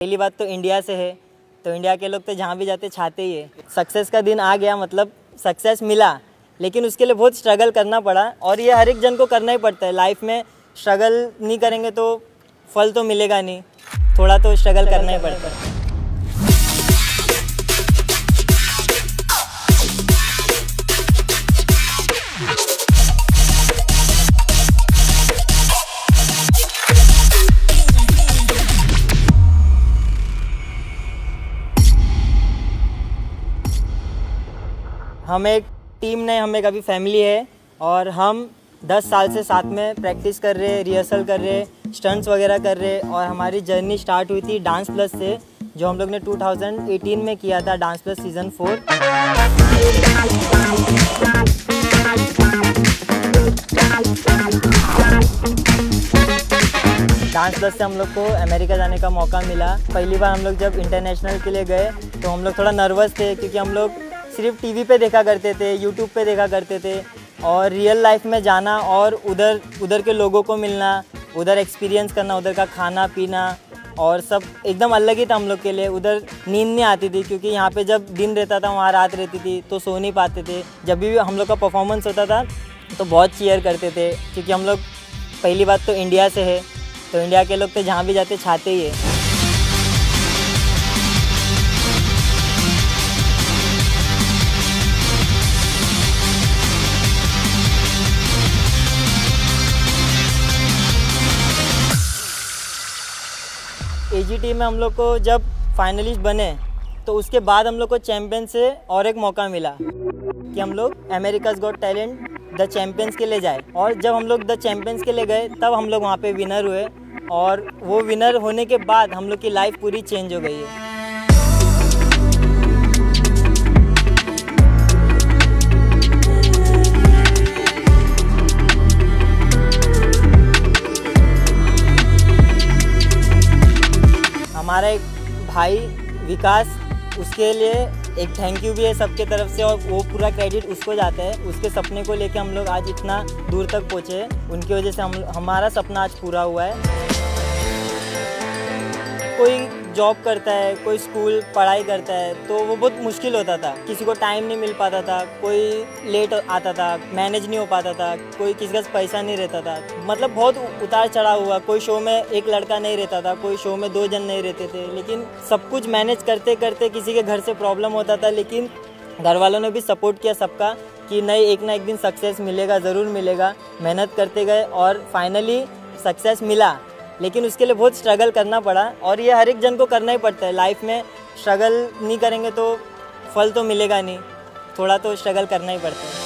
पहली बात तो इंडिया से है, तो इंडिया के लोग तो जहाँ भी जाते चाहते ही है। सक्सेस का दिन आ गया, मतलब सक्सेस मिला, लेकिन उसके लिए बहुत स्ट्रगल करना पड़ा और ये हर एक जन को करना ही पड़ता है। लाइफ में स्ट्रगल नहीं करेंगे तो फल तो मिलेगा नहीं, थोड़ा तो स्ट्रगल करना ही पड़ता है। हम एक टीम नहीं, हम एक अभी फैमिली है और हम 10 साल से साथ में प्रैक्टिस कर रहे हैं, रिहर्सल कर रहे हैं, स्टंट्स वगैरह कर रहे हैं। और हमारी जर्नी स्टार्ट हुई थी डांस प्लस से, जो हम लोग ने 2018 में किया था, dance plus season 4। Dance plus से हम लोग को अमेरिका जाने का मौका मिला। पहली बार हम लोग जब इंटरनेशनल के लिए गए तो हम लोग थोड़ा नर्वस थे, क्योंकि हम लोग सिर्फ टीवी पे देखा करते थे, यूट्यूब पे देखा करते थे, और रियल लाइफ में जाना और उधर के लोगों को मिलना, उधर एक्सपीरियंस करना, उधर का खाना पीना और सब एकदम अलग ही था हम लोग के लिए। उधर नींद नहीं आती थी, क्योंकि यहाँ पे जब दिन रहता था वहाँ रात रहती थी, तो सो नहीं पाते थे। जब भी हम लोग का परफॉर्मेंस होता था तो बहुत चीयर करते थे, क्योंकि हम लोग पहली बात तो इंडिया से है, तो इंडिया के लोग तो जहाँ भी जाते चाहते ही है। AGT में हम लोग को जब फाइनलिस्ट बने तो उसके बाद हम लोग को चैम्पियन से और एक मौका मिला कि हम लोग America's got talent the champions के लिए जाए। और जब हम लोग द चैम्पियंस के लिए गए तब हम लोग वहाँ पे विनर हुए, और वो विनर होने के बाद हम लोग की लाइफ पूरी चेंज हो गई है। हमारा एक भाई विकास, उसके लिए एक थैंक यू भी है सबके तरफ से, और वो पूरा क्रेडिट उसको जाता है। उसके सपने को लेके हम लोग आज इतना दूर तक पहुँचे हैं, उनकी वजह से हमारा सपना आज पूरा हुआ है। कोई जॉब करता है, कोई स्कूल पढ़ाई करता है, तो वो बहुत मुश्किल होता था, किसी को टाइम नहीं मिल पाता था, कोई लेट आता था, मैनेज नहीं हो पाता था, कोई किसी का पैसा नहीं रहता था, मतलब बहुत उतार चढ़ाव हुआ। कोई शो में एक लड़का नहीं रहता था, कोई शो में 2 जन नहीं रहते थे, लेकिन सब कुछ मैनेज करते करते किसी के घर से प्रॉब्लम होता था, लेकिन घर वालों ने भी सपोर्ट किया सबका कि नहीं, एक ना एक दिन सक्सेस मिलेगा, ज़रूर मिलेगा। मेहनत करते गए और फाइनली सक्सेस मिला, लेकिन उसके लिए बहुत स्ट्रगल करना पड़ा और ये हर एक जन को करना ही पड़ता है। लाइफ में स्ट्रगल नहीं करेंगे तो फल तो मिलेगा नहीं, थोड़ा तो स्ट्रगल करना ही पड़ता है।